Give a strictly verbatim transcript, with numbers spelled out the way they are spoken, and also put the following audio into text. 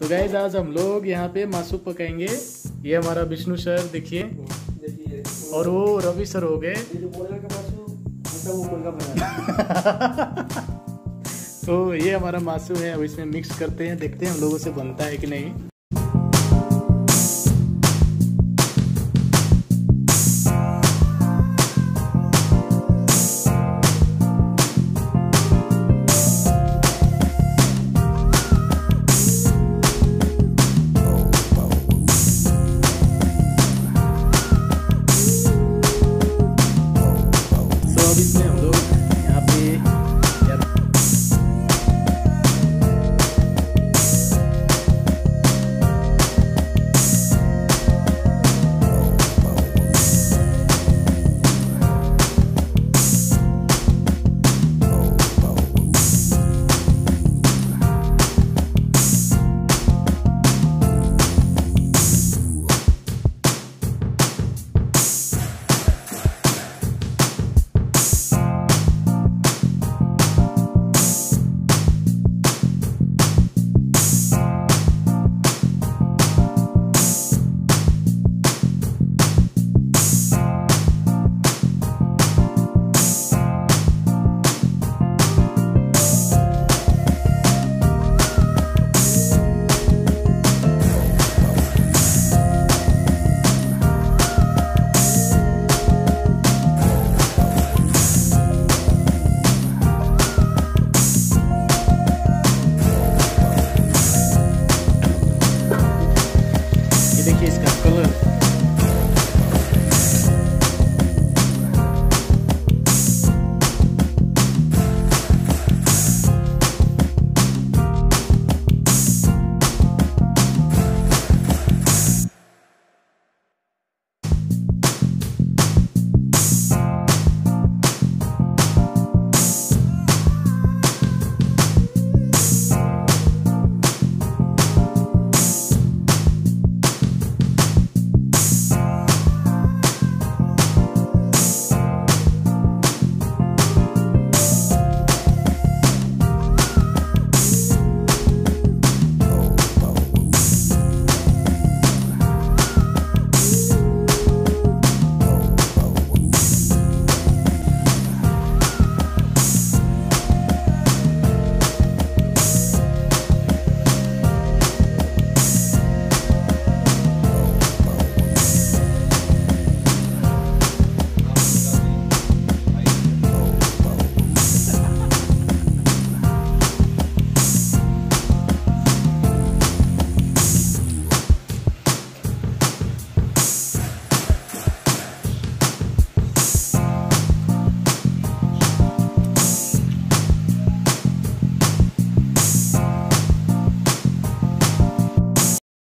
तो गाइस आज हम लोग यहाँ पे मासू पकाएंगे। ये हमारा विष्णु सर देखिए, और वो रवि सर हो गए। तो ये हमारा मासू है, इसमें मिक्स करते हैं, देखते हैं हम लोगों से बनता है कि नहीं।